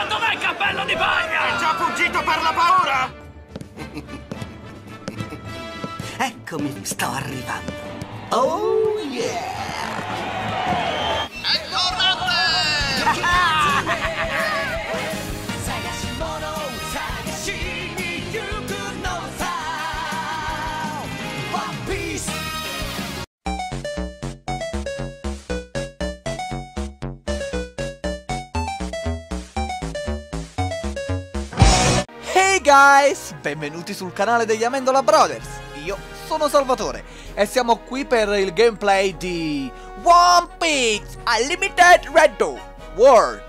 Ma dov'è il cappello di bagno? È già fuggito per la paura! Eccomi, sto arrivando. Oh yeah! Guys, benvenuti sul canale degli Amendola Brothers, io sono Salvatore e siamo qui per il gameplay di One Piece Unlimited Red World.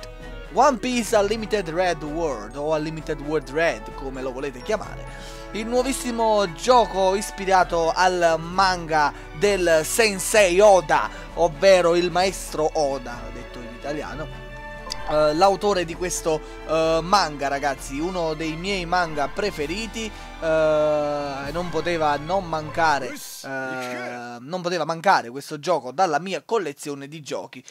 One Piece Unlimited Red World o Unlimited World Red, come lo volete chiamare. Il nuovissimo gioco ispirato al manga del Sensei Oda, ovvero il maestro Oda, detto in italiano. L'autore di questo manga, ragazzi, uno dei miei manga preferiti, non poteva non mancare questo gioco dalla mia collezione di giochi.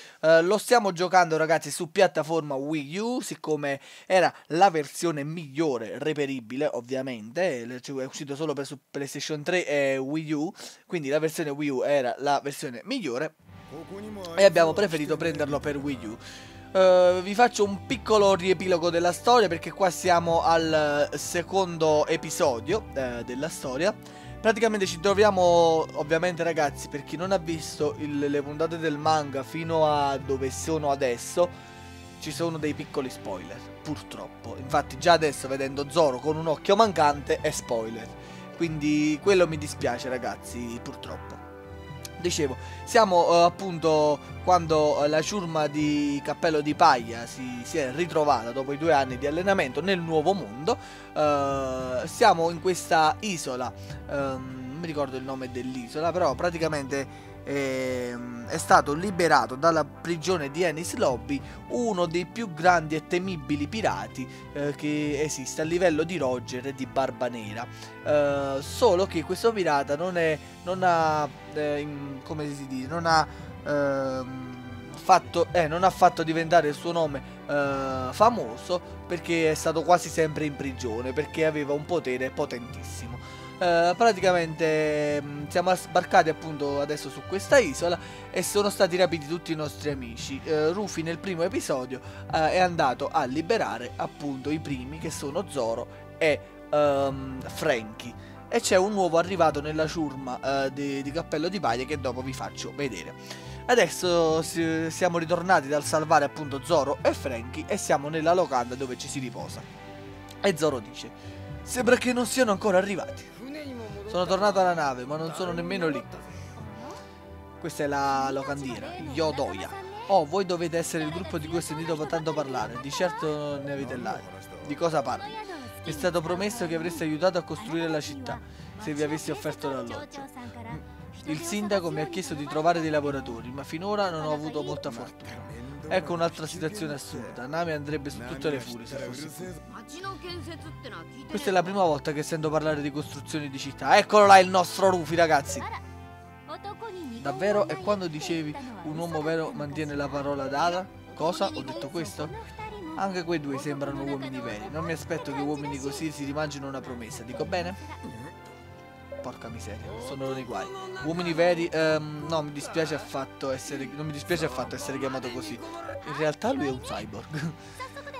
Lo stiamo giocando, ragazzi, su piattaforma Wii U, siccome era la versione migliore reperibile, ovviamente, cioè, è uscito solo per su PlayStation 3 e Wii U, quindi la versione Wii U era la versione migliore e abbiamo preferito prenderlo per Wii U. Vi faccio un piccolo riepilogo della storia, perché qua siamo al secondo episodio della storia. Praticamente ci troviamo, ovviamente, ragazzi, per chi non ha visto le puntate del manga fino a dove sono adesso, ci sono dei piccoli spoiler, purtroppo. Infatti già adesso, vedendo Zoro con un occhio mancante, è spoiler, quindi quello mi dispiace, ragazzi, purtroppo. Dicevo, siamo appunto quando la ciurma di Cappello di Paglia si è ritrovata dopo i 2 anni di allenamento nel nuovo mondo. Siamo in questa isola, non mi ricordo il nome dell'isola, però praticamente è stato liberato dalla prigione di Enies Lobby uno dei più grandi e temibili pirati che esiste a livello di Roger e di Barba Nera. Solo che questo pirata non ha fatto diventare il suo nome famoso, perché è stato quasi sempre in prigione, perché aveva un potere potentissimo. Praticamente siamo sbarcati appunto adesso su questa isola e sono stati rapiti tutti i nostri amici. Ruffy nel primo episodio è andato a liberare appunto i primi, che sono Zoro e Franky. E c'è un nuovo arrivato nella ciurma di Cappello di Paglia, che dopo vi faccio vedere. Adesso siamo ritornati dal salvare appunto Zoro e Franky e siamo nella locanda dove ci si riposa. E Zoro dice: sembra che non siano ancora arrivati. Sono tornato alla nave, ma non sono nemmeno lì. Questa è la locandiera, Yodoya. Oh, voi dovete essere il gruppo di cui ho sentito tanto parlare. Di certo ne avete l'aria. Di cosa parli? Mi è stato promesso che avreste aiutato a costruire la città, se vi avessi offerto l'alloggio. Il sindaco mi ha chiesto di trovare dei lavoratori, ma finora non ho avuto molta fortuna. Ecco un'altra situazione assurda. Nami andrebbe su tutte le furie se fosse qui. Questa è la prima volta che sento parlare di costruzioni di città. Eccolo là il nostro Ruffy, ragazzi. Davvero? E quando dicevi un uomo vero mantiene la parola data? Cosa? Ho detto questo? Anche quei due sembrano uomini veri. Non mi aspetto che uomini così si rimangino una promessa. Dico bene? Porca miseria, sono nei guai. Uomini veri, non mi dispiace affatto essere chiamato così. In realtà lui è un cyborg.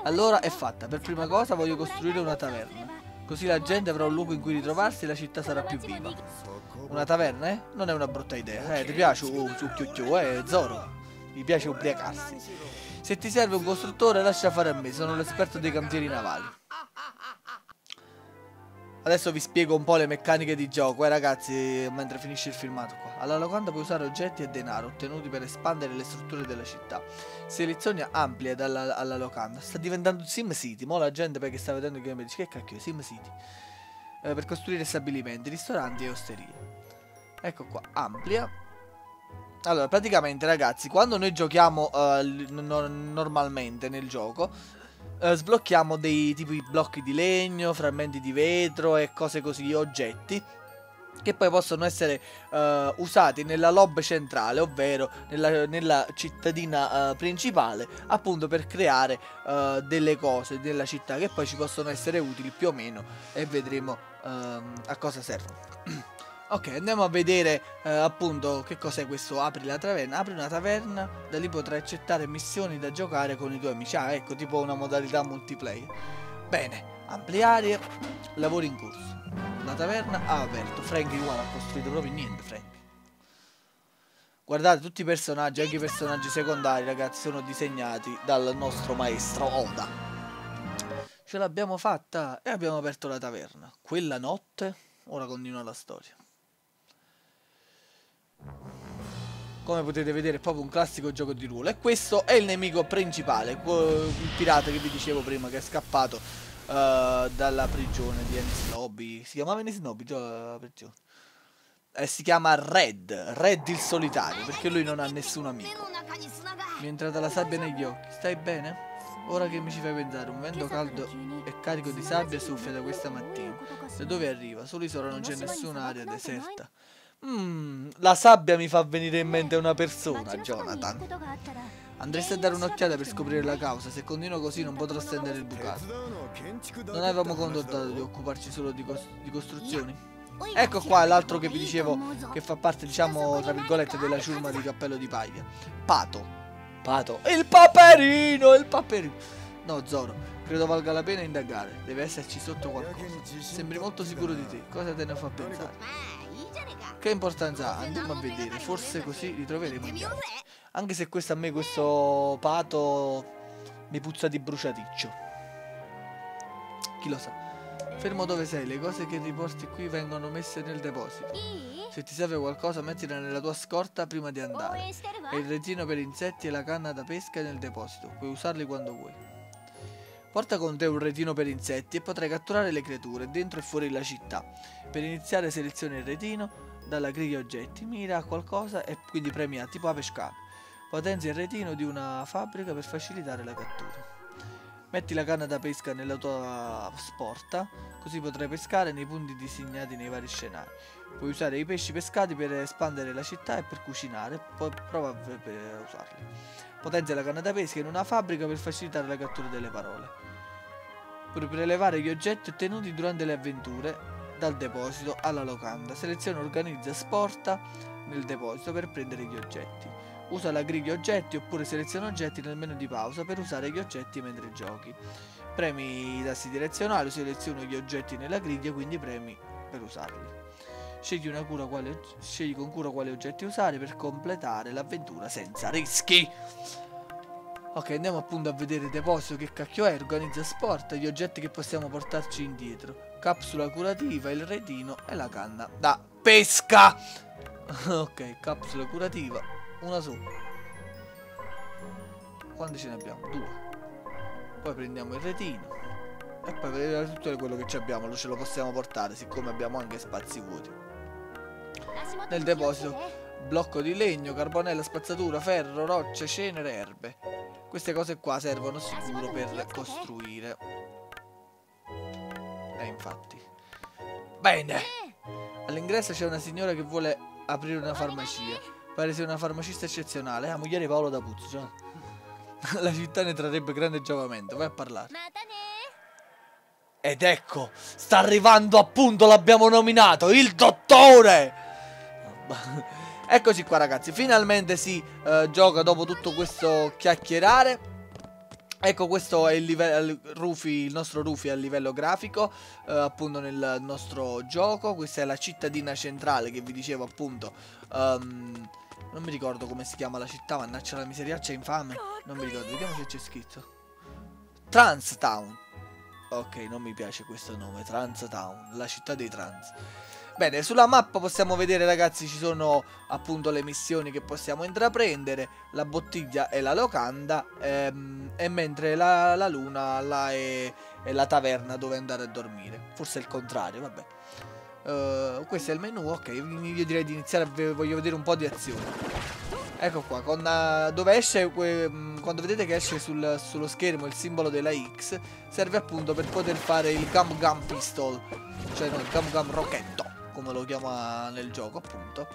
Allora è fatta. Per prima cosa voglio costruire una taverna, così la gente avrà un luogo in cui ritrovarsi e la città sarà più viva. Una taverna, eh? Non è una brutta idea. Ti piace Zoro? Mi piace ubriacarsi. Se ti serve un costruttore, lascia fare a me, sono l'esperto dei cantieri navali. Adesso vi spiego un po' le meccaniche di gioco, ragazzi, mentre finisce il filmato qua. Alla locanda puoi usare oggetti e denaro ottenuti per espandere le strutture della città. Selezioni amplie alla locanda. Sta diventando Sim City. Mo la gente, perché sta vedendo il game, dice che cacchio è Sim City. Per costruire stabilimenti, ristoranti e osterie. Ecco qua, amplia. Allora, praticamente, ragazzi, quando noi giochiamo normalmente nel gioco, sblocchiamo dei tipi blocchi di legno, frammenti di vetro e cose così, oggetti che poi possono essere usati nella lobby centrale, ovvero nella cittadina principale, appunto per creare delle cose nella città che poi ci possono essere utili più o meno, e vedremo a cosa servono. Ok, andiamo a vedere appunto che cos'è questo apri la taverna. Apri una taverna, da lì potrai accettare missioni da giocare con i tuoi amici. Ah, ecco, tipo una modalità multiplayer. Bene, ampliare, lavori in corso. La taverna ha aperto. Frankie One ha costruito proprio niente, Frankie. Guardate, tutti i personaggi, anche i personaggi secondari, ragazzi, sono disegnati dal nostro maestro Oda. Ce l'abbiamo fatta e abbiamo aperto la taverna. Quella notte, ora continua la storia. Come potete vedere è proprio un classico gioco di ruolo. E questo è il nemico principale, il pirata che vi dicevo prima, che è scappato dalla prigione di Enies Lobby. Si chiamava Enies Lobby, la prigione. E si chiama Red, Red il solitario, perché lui non ha nessun amico. Mi è entrata la sabbia negli occhi. Stai bene? Ora che mi ci fai pensare, un vento caldo e carico di sabbia soffia da questa mattina. Da dove arriva? Sull'isola non c'è nessuna area deserta. La sabbia mi fa venire in mente una persona, Jonathan. Andresti a dare un'occhiata per scoprire la causa. Se continuo così non potrò stendere il bucato. Non avevamo condottato di occuparci solo di costruzioni? Ecco qua l'altro che vi dicevo, che fa parte, diciamo, tra virgolette, della ciurma di cappello di paglia. Pato. Pato. Il paperino, il paperino. No, Zoro, credo valga la pena indagare. Deve esserci sotto qualcosa. Sembri molto sicuro di te. Cosa te ne fa pensare? Che importanza ha? Andiamo a vedere, forse così ritroveremo. Anche se questo, a me questo pato mi puzza di bruciaticcio. Chi lo sa? Fermo dove sei, le cose che riporti qui vengono messe nel deposito. Se ti serve qualcosa mettila nella tua scorta prima di andare. E il retino per insetti e la canna da pesca nel deposito, puoi usarli quando vuoi. Porta con te un retino per insetti e potrai catturare le creature dentro e fuori la città. Per iniziare seleziona il retino dalla griglia oggetti, mira a qualcosa e quindi premia tipo a pescare. Potenzia il retino di una fabbrica per facilitare la cattura. Metti la canna da pesca nella tua sporta, così potrai pescare nei punti disegnati nei vari scenari. Puoi usare i pesci pescati per espandere la città e per cucinare, poi prova a usarli. Potenzia la canna da pesca in una fabbrica per facilitare la cattura delle parole. Puoi prelevare gli oggetti ottenuti durante le avventure dal deposito alla locanda. Seleziona, organizza, sporta nel deposito per prendere gli oggetti. Usa la griglia oggetti oppure seleziona oggetti nel menu di pausa per usare gli oggetti mentre giochi. Premi i tasti direzionali, seleziona gli oggetti nella griglia, quindi premi per usarli. Scegli con cura quali oggetti usare per completare l'avventura senza rischi. Ok, andiamo appunto a vedere il deposito, che cacchio è. Organizza, sporta gli oggetti che possiamo portarci indietro. Capsula curativa, il retino e la canna da pesca. Ok, capsula curativa, una sola. Quante ce ne abbiamo? Due. Poi prendiamo il retino. E poi per tutto quello che abbiamo lo ce lo possiamo portare, siccome abbiamo anche spazi vuoti. Nel deposito blocco di legno, carbonella, spazzatura, ferro, rocce, cenere, erbe. Queste cose qua servono sicuro per costruire. Infatti. Bene. All'ingresso c'è una signora che vuole aprire una farmacia. Pare sia una farmacista eccezionale. La moglie di Paolo da Puzzo, cioè. La città ne trarrebbe grande giovamento. Vai a parlare. Ed ecco, sta arrivando, appunto, l'abbiamo nominato, il dottore. Eccoci qua, ragazzi. Finalmente si gioca dopo tutto questo chiacchierare. Ecco, questo è il livello, il nostro Rufy a livello grafico, appunto nel nostro gioco. Questa è la cittadina centrale che vi dicevo, appunto. Non mi ricordo come si chiama la città, mannaggia la miseriaccia infame. Non mi ricordo, vediamo se c'è scritto. Transtown. Ok, non mi piace questo nome, Transtown, la città dei trans. Bene, sulla mappa possiamo vedere, ragazzi, ci sono appunto le missioni che possiamo intraprendere, la bottiglia e la locanda, e mentre la luna là è la taverna dove andare a dormire. Forse è il contrario, vabbè. Questo è il menu, ok, io direi di iniziare, voglio vedere un po' di azione. Ecco qua, dove esce, quando vedete che esce sullo schermo il simbolo della X, serve appunto per poter fare il Gum Gum Pistol, cioè no, il Gum Gum Rocchetto. come lo chiama nel gioco, appunto,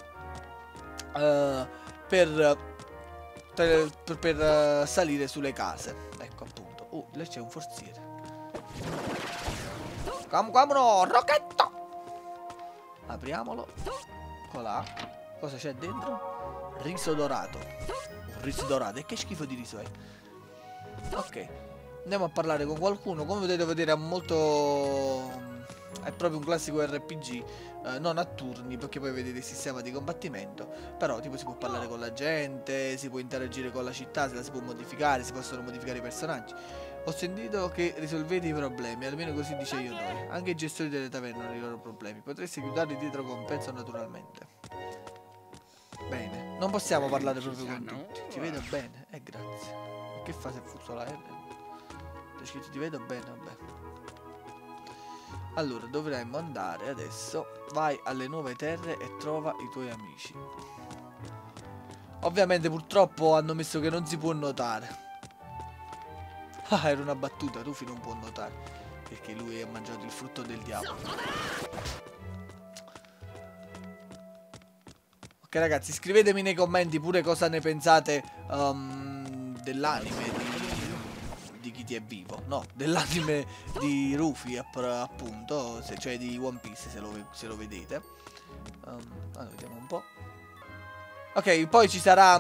per salire sulle case. Ecco, appunto. Oh, lì c'è un forziere. Gum Gum Rocchetto! Apriamolo. Colà. Cosa c'è dentro? Riso dorato. Un riso dorato. E che schifo di riso è? Ok. Andiamo a parlare con qualcuno. Come potete vedere è molto... è proprio un classico RPG, non a turni, perché poi vedete il sistema di combattimento. Però tipo si può parlare con la gente, si può interagire con la città, se la si può modificare, si possono modificare i personaggi. Ho sentito che risolvete i problemi, almeno così dice Yodoya. Anche i gestori delle taverne hanno i loro problemi, potresti aiutarli dietro compenso naturalmente. Bene, non possiamo parlare proprio con tutti. Ti vedo bene, grazie. Che fa se fuso la R? Ho scritto ti vedo bene, vabbè. Allora, dovremmo andare adesso. Vai alle nuove terre e trova i tuoi amici. Ovviamente purtroppo hanno messo che non si può notare. Ah, era una battuta, Luffy non può notare perché lui ha mangiato il frutto del diavolo. Ok ragazzi, scrivetemi nei commenti pure cosa ne pensate dell'anime di chi ti è vivo, no, dell'anime di Luffy, appunto, cioè di One Piece, se lo vedete. Allora, vediamo un po'. Ok, poi ci sarà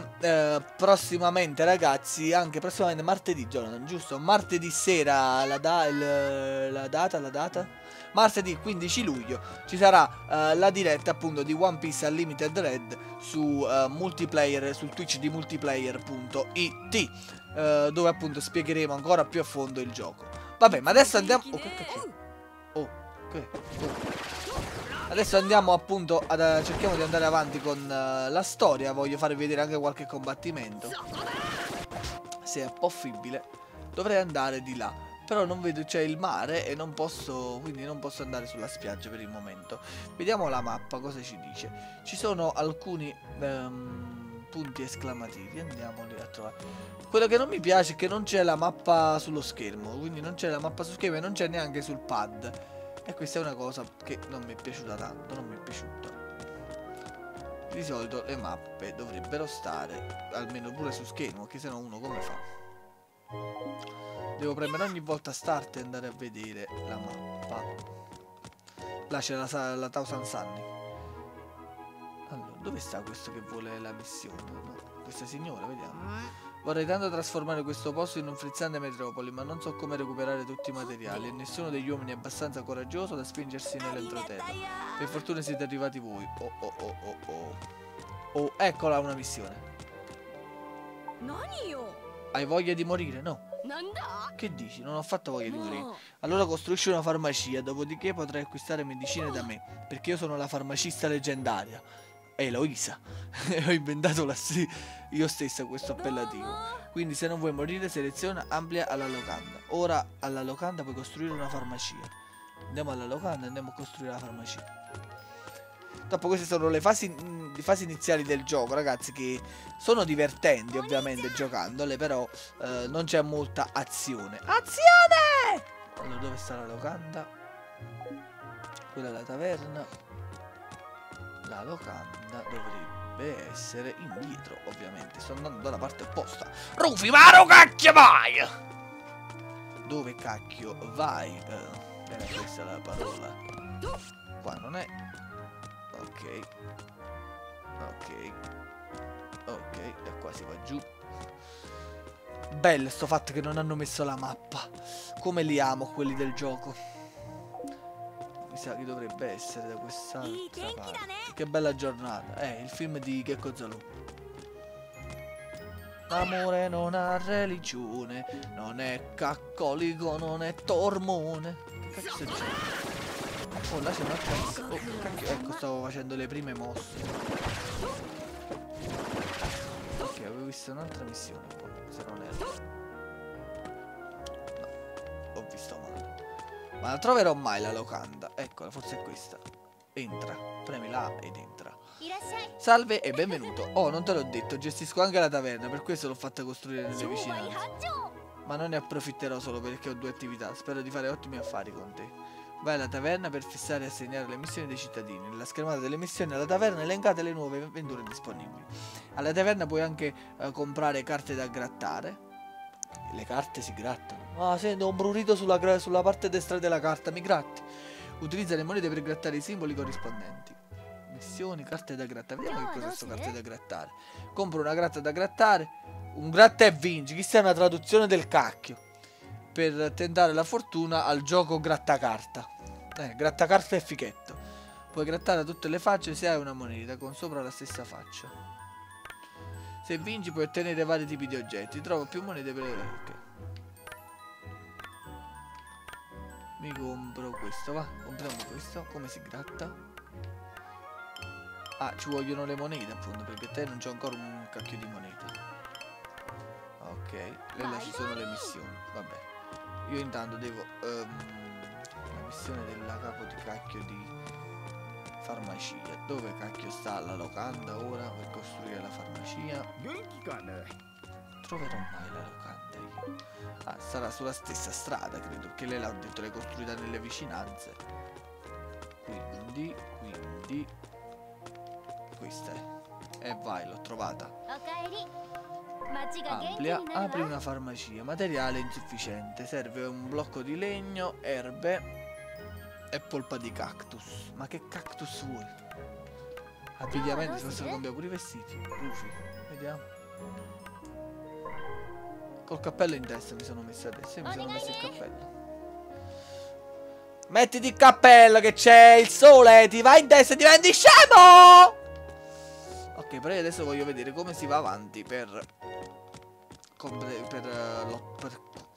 prossimamente, ragazzi, anche prossimamente martedì, Jonathan, giusto? Martedì sera, la data? Martedì 15 luglio ci sarà la diretta, appunto, di One Piece Unlimited Red su multiplayer, sul Twitch di multiplayer.it, dove appunto spiegheremo ancora più a fondo il gioco. Vabbè, ma adesso andiamo... Oh, che cazzo? Oh, che... Oh. Adesso andiamo appunto ad... cerchiamo di andare avanti con la storia. Voglio farvi vedere anche qualche combattimento, se è possibile. Dovrei andare di là, però non vedo, c'è il mare e non posso, quindi non posso andare sulla spiaggia per il momento. Vediamo la mappa, cosa ci dice. Ci sono alcuni punti esclamativi. Andiamoli a trovare. Quello che non mi piace è che non c'è la mappa sullo schermo, quindi non c'è la mappa sullo schermo e non c'è neanche sul pad. E questa è una cosa che non mi è piaciuta tanto, non mi è piaciuta. Di solito le mappe dovrebbero stare almeno pure su schermo, che se no uno come fa? Devo premere ogni volta start e andare a vedere la mappa. Là c'è la Thousand Sunny. Allora, dove sta questo che vuole la missione? No, questa signora, vediamo. Vorrei tanto trasformare questo posto in un frizzante metropoli, ma non so come recuperare tutti i materiali e nessuno degli uomini è abbastanza coraggioso da spingersi nell'entroterra. Per fortuna siete arrivati voi. Oh, eccola una missione. Hai voglia di morire? No. Che dici? Non ho affatto voglia di morire. Allora costruisci una farmacia, dopodiché potrai acquistare medicine da me, perché io sono la farmacista leggendaria. Eloisa. Ho inventato io stessa questo appellativo. Quindi se non vuoi morire seleziona amplia alla locanda. Ora alla locanda puoi costruire una farmacia. Andiamo alla locanda e andiamo a costruire la farmacia. Dopo queste sono le fasi iniziali del gioco, ragazzi, che sono divertenti ovviamente giocandole, però non c'è molta azione. Azione! Allora dove sta la locanda? Quella è la taverna. La locanda dovrebbe essere indietro, ovviamente. Sto andando dalla parte opposta. Rufi, varo cacchio vai! Dove cacchio vai? Era questa la parola. Qua non è. Ok. Ok. Ok, da qua si va giù. Bello sto fatto che non hanno messo la mappa. Come li amo quelli del gioco. Mi sa che dovrebbe essere da quest'altra parte. Che bella giornata. Il film di Checco Zalu. L'amore non ha religione, non è caccolico, non è tormone. Che cazzo c'è? Oh, là c'è un'altra cosa. Ecco, stavo facendo le prime mosse. Ok, avevo visto un'altra missione qua, se non era. No, ho visto male. Ma la troverò mai la locanda? Eccola, forse è questa. Entra, premi la A ed entra. Salve e benvenuto. Oh, non te l'ho detto, gestisco anche la taverna, per questo l'ho fatta costruire nelle vicinanze. Ma non ne approfitterò solo perché ho due attività. Spero di fare ottimi affari con te. Vai alla taverna per fissare e assegnare le missioni dei cittadini. Nella schermata delle missioni alla taverna elencate le nuove avventure disponibili. Alla taverna puoi anche comprare carte da grattare. Le carte si grattano. Ah, sento un prurito sulla parte destra della carta. Mi gratti. Utilizza le monete per grattare i simboli corrispondenti. Missioni, carte da grattare. Vediamo che cos'è sto carte da grattare. Compro una carta da grattare. Un gratta e vinci. Chissà, è una traduzione del cacchio. Per tentare la fortuna al gioco grattacarta. Grattacarta e fichetto. Puoi grattare tutte le facce se hai una moneta con sopra la stessa faccia. Se vinci puoi ottenere vari tipi di oggetti. Trovo più monete per le rocche. Mi compro questo, va. Compriamo questo. Come si gratta? Ah, ci vogliono le monete appunto, perché a te non c'ho ancora un cacchio di monete. Ok. E là ci sono le missioni. Vabbè. Io intanto devo... la missione della capo di cacchio di... farmacia. Dove cacchio sta la locanda ora per costruire la farmacia? Troverò mai la locanda io? Ah, sarà sulla stessa strada, credo, che lei l'ha detto, l'hai costruita nelle vicinanze. Quindi questa è. E vai, l'ho trovata. Amplia, apri una farmacia. Materiale insufficiente. Serve un blocco di legno, erbe e polpa di cactus. Ma che cactus vuoi? Abbigliamenti, si possono cambiare pure i vestiti. Luffy, vediamo. Col cappello in testa mi sono messa adesso. Io mi sono messo il cappello. Mettiti il cappello che c'è il sole, ti va in testa e diventi scemo. Ok, però io adesso voglio vedere come si va avanti per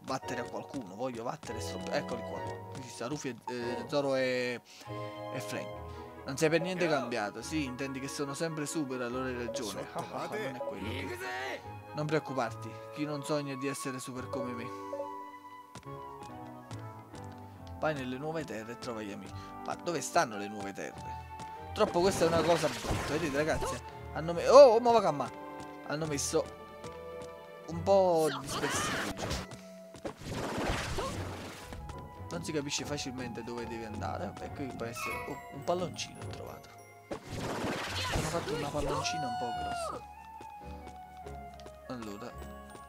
battere a qualcuno. Voglio battere eccoli qua. Qui ci sta Luffy, Zoro e Frank. Non sei per niente cambiato. Sì, intendi che sono sempre super, allora hai ragione. Non è quello che... Non preoccuparti, chi non sogna di essere super come me. Vai nelle nuove terre e trova gli amici. Ma dove stanno le nuove terre? Purtroppo questa è una cosa brutta. Vedete ragazzi, hanno messo... Oh, ma va camma. Hanno messo un po' di spessore. Non si capisce facilmente dove devi andare. E qui può essere... Oh, un palloncino ho trovato. Hanno fatto una palloncina un po' grossa. Allora,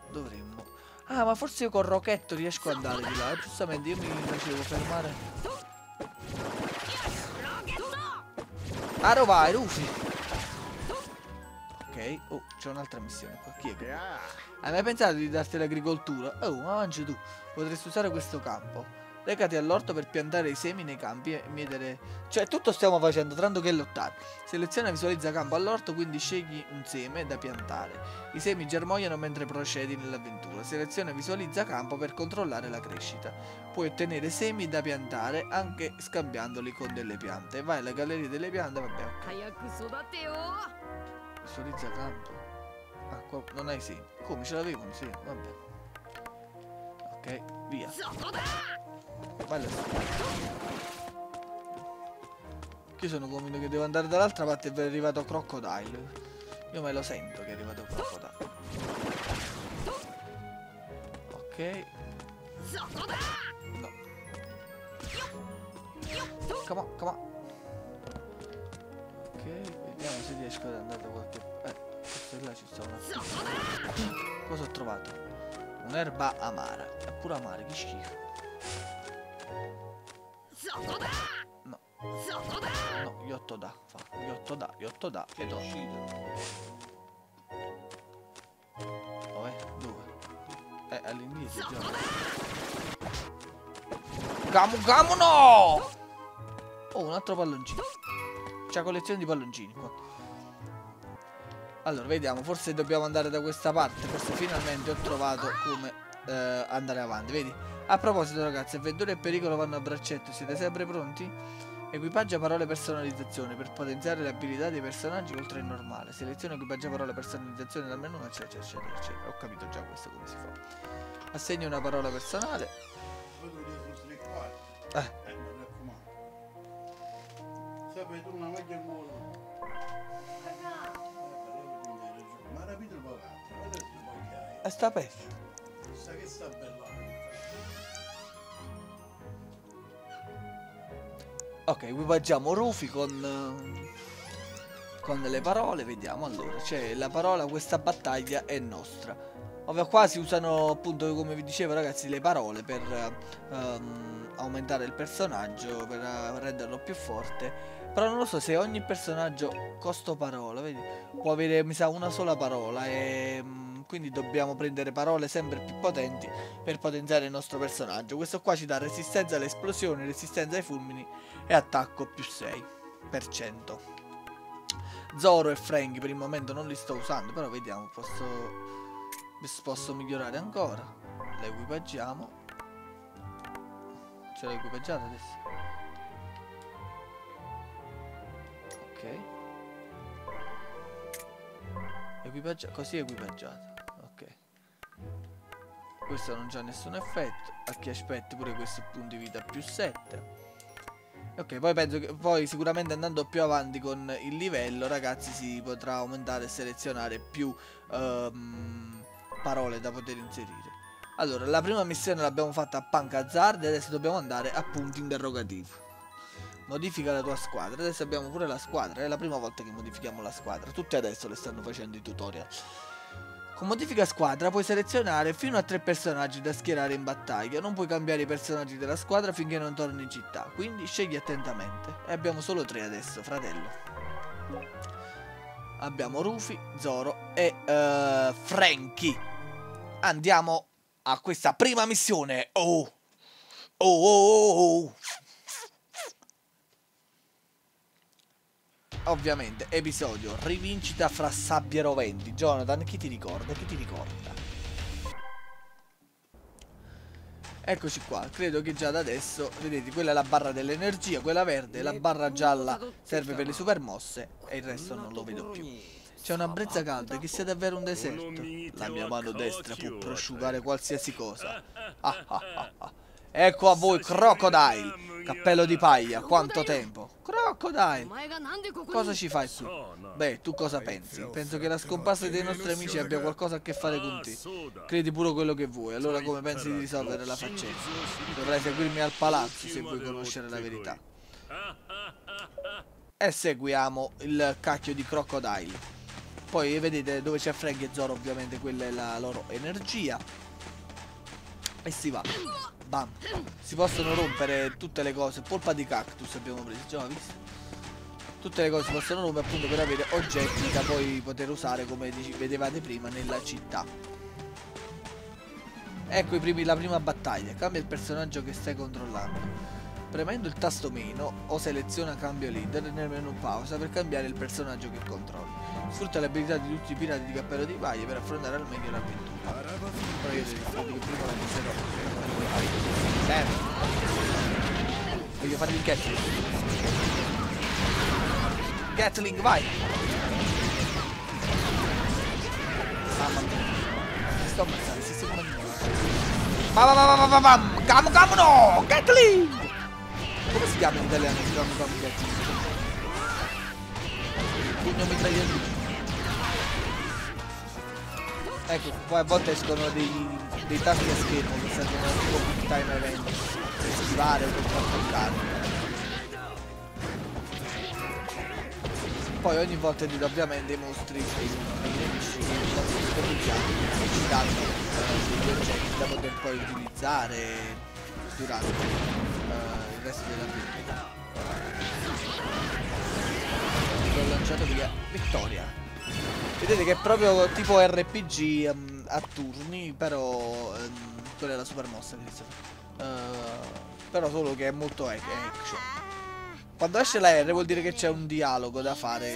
dovremmo... Ah, ma forse io col Rocchetto riesco ad andare di là. Giustamente io mi facevo fermare. Aro vai, Luffy. Ok, oh, c'è un'altra missione qua. Chi è qui? Hai mai pensato di darti l'agricoltura? Oh, ma mangi tu. Potresti usare questo campo. Recati all'orto per piantare i semi nei campi e mietere... Cioè, tutto stiamo facendo, tranne che lottare. Seleziona e visualizza campo all'orto, quindi scegli un seme da piantare. I semi germogliano mentre procedi nell'avventura. Seleziona e visualizza campo per controllare la crescita. Puoi ottenere semi da piantare anche scambiandoli con delle piante. Vai alla galleria delle piante, vabbè, ok. Visualizza campo. Ah, qua non hai semi. Come, ce l'avevo un seme? Vabbè. Ok, via. Bello. Io sono convinto che devo andare dall'altra parte e è arrivato Crocodile. Io me lo sento che è arrivato Crocodile. Ok. No. Come on, come on. Ok, vediamo se riesco ad andare da qualche... forse là ci sta una... Cosa ho trovato? Un'erba amara. È pure amara, che schifo. No. No, Yodoya. Yodoya, Yodoya. Ed uccido. Dov'è? Dove? All'inizio già. Gamu Gamu no! Oh, un altro palloncino. C'è collezione di palloncini qua. Allora, vediamo. Forse dobbiamo andare da questa parte. Forse finalmente ho trovato come andare avanti. Vedi? A proposito ragazzi, avventura e pericolo vanno a braccetto, siete sempre pronti? Equipaggia parole personalizzazione per potenziare le abilità dei personaggi oltre il normale. Seleziona equipaggia parole personalizzazione dal menu, eccetera, eccetera, eccetera. Ho capito già questo come si fa. Assegna una parola personale. Sta peggio. Sa che sta bella. Ok, equipaggiamo Rufy con le parole. Vediamo allora. Cioè, la parola questa battaglia è nostra. Ovvero qua si usano appunto, come vi dicevo ragazzi, le parole per aumentare il personaggio, per renderlo più forte. Però non lo so se ogni personaggio costa parola, vedi? Può avere, mi sa, una sola parola e quindi dobbiamo prendere parole sempre più potenti per potenziare il nostro personaggio. Questo qua ci dà resistenza alle esplosioni, resistenza ai fulmini e attacco più 6%. Zoro e Frank per il momento non li sto usando, però vediamo, posso migliorare ancora. Le equipaggiamo. Ce l'ho equipaggiata adesso. Ok, così equipaggiata. Ok, questo non c'ha nessun effetto. A chi aspetti pure questo punto di vita più 7. Ok, poi penso che poi sicuramente andando più avanti con il livello, ragazzi, si potrà aumentare e selezionare più parole da poter inserire. Allora, la prima missione l'abbiamo fatta a Punk Hazard e adesso dobbiamo andare a punti interrogativi. Modifica la tua squadra. Adesso abbiamo pure la squadra. È la prima volta che modifichiamo la squadra. Tutti adesso le stanno facendo i tutorial. Con modifica squadra puoi selezionare fino a 3 personaggi da schierare in battaglia. Non puoi cambiare i personaggi della squadra finché non torni in città, quindi scegli attentamente. E abbiamo solo 3 adesso, fratello. Abbiamo Rufy, Zoro e Franky. Andiamo a questa prima missione. Oh, oh, oh, oh, oh. Ovviamente, episodio rivincita fra sabbie roventi. Jonathan, chi ti ricorda? Chi ti ricorda? Eccoci qua, credo che già da adesso, vedete, quella è la barra dell'energia, quella verde, la barra gialla serve per le super mosse e il resto non lo vedo più. C'è una brezza calda che sia davvero un deserto. La mia mano destra può prosciugare qualsiasi cosa. Ah, ah, ah, ah. Ecco a voi Crocodile, cappello di paglia, quanto tempo. Crocodile, cosa ci fai qui? Beh, tu cosa pensi? Penso che la scomparsa dei nostri amici abbia qualcosa a che fare con te. Credi pure quello che vuoi, allora come pensi di risolvere la faccenda? Dovrai seguirmi al palazzo se vuoi conoscere la verità. E seguiamo il cacchio di Crocodile. Poi vedete dove c'è Frank e Zoro, ovviamente quella è la loro energia. E si va. Bam. Si possono rompere tutte le cose. Polpa di cactus abbiamo preso, già visto. Tutte le cose si possono rompere appunto per avere oggetti da poi poter usare, come vedevate prima, nella città. Ecco la prima battaglia. Cambia il personaggio che stai controllando. Premendo il tasto meno o seleziona cambio leader nel menu pausa per cambiare il personaggio che controlli. Sfrutta le abilità di tutti i pirati di cappello di paglia per affrontare al meglio l'avventura. Però io devo prima la miserò. Voglio fargli il Gatling. Gatling, vai! Mamma mia. Mi sto ammazzando, si sta mangiando. Mamma. Gum Gum no! Gatling! Come si chiama in italiano? Si chiama Gum Gatling. Pugno mitragliatore. Ecco, poi a volte escono dei tasti a schermo che servono a tipo quick time event per schivare o per far toccare. Poi ogni volta ti do ovviamente i mostri e i nemici che ci danno degli oggetti da poter poi utilizzare durante il resto della vita. L'ho lanciato via. Vittoria. Vedete che è proprio tipo RPG a turni, però quella è la super mossa che però solo che è molto action. Quando esce la R vuol dire che c'è un dialogo da fare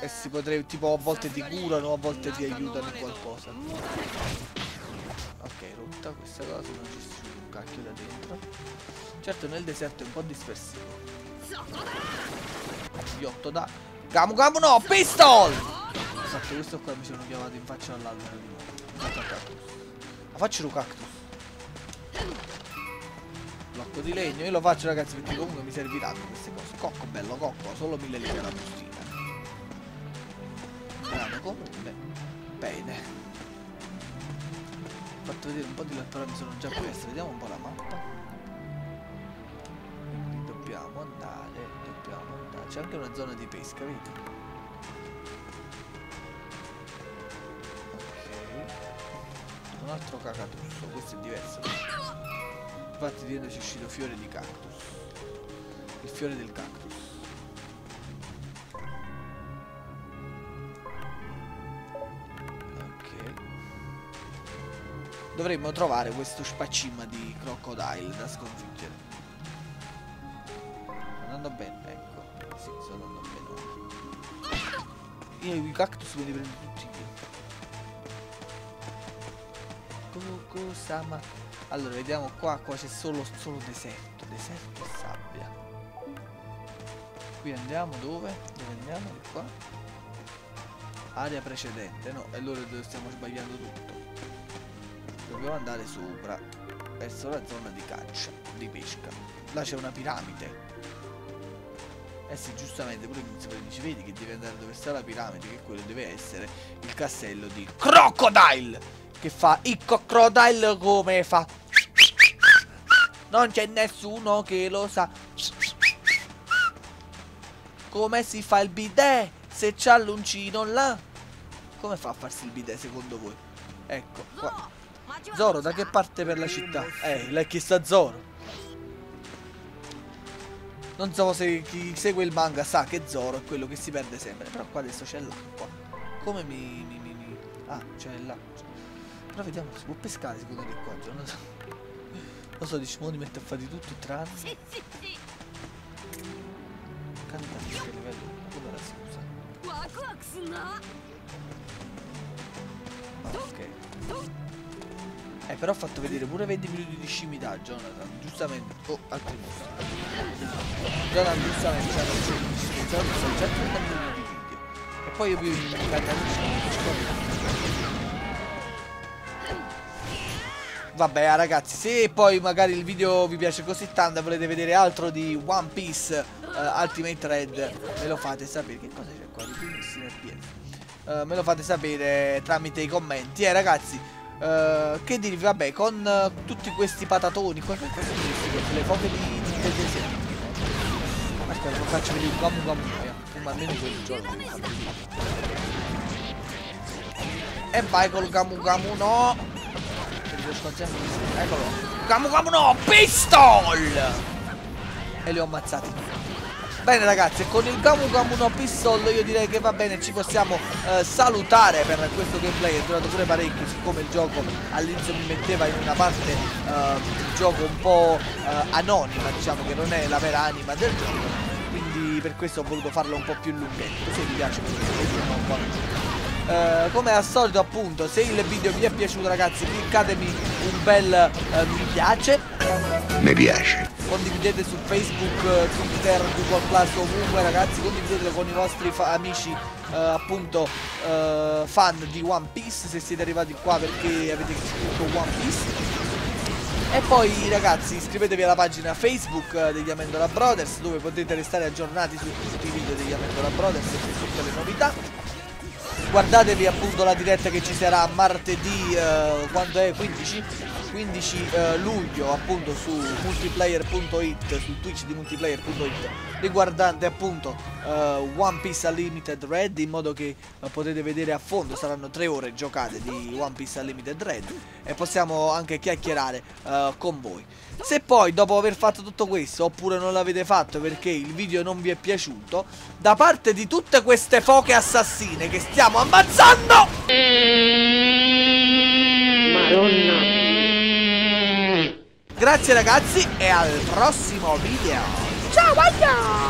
e si potrebbe, tipo a volte ti curano, a volte ti aiutano in qualcosa. Ok, rotta questa cosa, non ci sta un cacchio da dentro. Certo nel deserto è un po' dispersivo. Ghiotto da Gum Gum no, Pistol! Esatto, questo qua mi sono chiamato in faccia all'albero di nuovo. La faccio un cactus. Blocco di legno, io lo faccio ragazzi perché comunque mi serviranno queste cose. Cocco, bello cocco, solo 1000 lire la bustina. Grano comune. Bene. Ho fatto vedere un po' di lettura, mi sono già questa. Vediamo un po' la mappa. Dobbiamo andare. C'è anche una zona di pesca, vedi? Ok. Un altro cacatusso, questo è diverso. Infatti dietro c'è uscito fiore di cactus. Il fiore del cactus. Ok. Dovremmo trovare questo spacima di Crocodile da sconfiggere. Andando bene, ecco. Sì, sono non meno. Io i cactus me li prendo tutti io. Cosa ma... Allora, vediamo qua, qua c'è solo deserto. Deserto e sabbia. Qui andiamo dove? Dove andiamo? Di qua? Area precedente, no, è allora dove stiamo sbagliando tutto. Dobbiamo andare sopra, verso la zona di caccia, di pesca. Là c'è una piramide. Eh sì, giustamente, pure mi dice, vedi che devi andare dove sta la piramide, che quello deve essere il castello di Crocodile, che fa il Crocodile come fa. Non c'è nessuno che lo sa. Come si fa il bidet se c'ha l'uncino là? Come fa a farsi il bidet secondo voi? Ecco qua. Zoro, da che parte per la città? L'hai chiesto a Zoro. Non so se chi segue il manga sa che Zoro è quello che si perde sempre. Però qua adesso c'è l'acqua. Come mi... Ah, c'è l'acqua. Però vediamo, si può pescare secondo me qua. Non lo so. Lo so, diciamo, mi metto a fare di tutto tranne. Cantare che livello. Allora si usa. Ok. Però ho fatto vedere pure 20 minuti di scimità, Jonathan, giustamente. Oh, altri Jonathan, giustamente, sono già 30 minuti di video. E poi io vi vabbè, ragazzi, se poi magari il video vi piace così tanto e volete vedere altro di One Piece Ultimate Red, me lo fate sapere. Che cosa c'è qua? Me lo fate sapere tramite i commenti. Ragazzi, che dirvi, vabbè, con tutti questi patatoni, queste le foche del deserto. Aspetta, lo faccio vedere Gum Gum, ma almeno quel giorno. E vai col Gum Gum no! Eccolo! Gum Gum no! Pistol! E li ho ammazzati. Bene ragazzi, con il Gum Gum no Pistol io direi che va bene, ci possiamo salutare per questo gameplay. È durato pure parecchio, siccome il gioco all'inizio mi metteva in una parte di gioco un po' anonima, diciamo, che non è la vera anima del gioco. Quindi per questo ho voluto farlo un po' più lunghetto, se vi piace un po' più. Come al solito, appunto, se il video vi è piaciuto, ragazzi, cliccatemi un bel mi piace. Mi piace. Condividete su Facebook, Twitter, Google Plus, ovunque, ragazzi. Condividetelo con i vostri amici, appunto, fan di One Piece, se siete arrivati qua perché avete scritto One Piece. E poi ragazzi, iscrivetevi alla pagina Facebook degli Amendola Brothers, dove potete restare aggiornati su tutti i video degli Amendola Brothers e su tutte le novità. Guardatevi appunto la diretta che ci sarà martedì, quando è 15 luglio, appunto su multiplayer.it, su Twitch di multiplayer.it, riguardante appunto One Piece Unlimited Red, in modo che potete vedere a fondo. Saranno 3 ore giocate di One Piece Unlimited Red e possiamo anche chiacchierare con voi. Se poi dopo aver fatto tutto questo, oppure non l'avete fatto perché il video non vi è piaciuto, da parte di tutte queste foche assassine che stiamo ammazzando, Madonna. Grazie ragazzi e al prossimo video. Ciao, ciao.